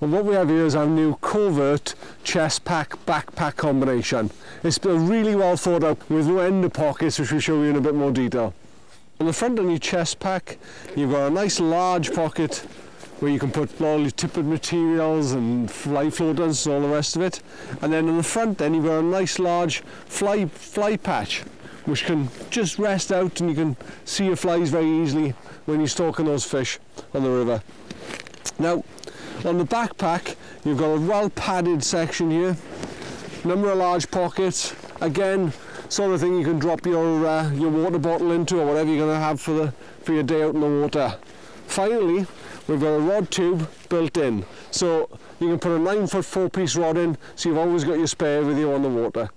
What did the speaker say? Well, what we have here is our new Covert chest pack backpack combination. It's been really well thought out with no end of pockets, which we'll show you in a bit more detail. On the front of your chest pack, you've got a nice large pocket where you can put all your tippered materials and fly floaters and all the rest of it. And then on the front then you've got a nice large fly patch which can just rest out, and you can see your flies very easily when you're stalking those fish on the river. Now on the backpack you've got a well padded section here, number of large pockets, again sort of thing you can drop your water bottle into or whatever you're going to have for your day out in the water. Finally, we've got a rod tube built in, so you can put a 9-foot 4-piece rod in, so you've always got your spare with you on the water.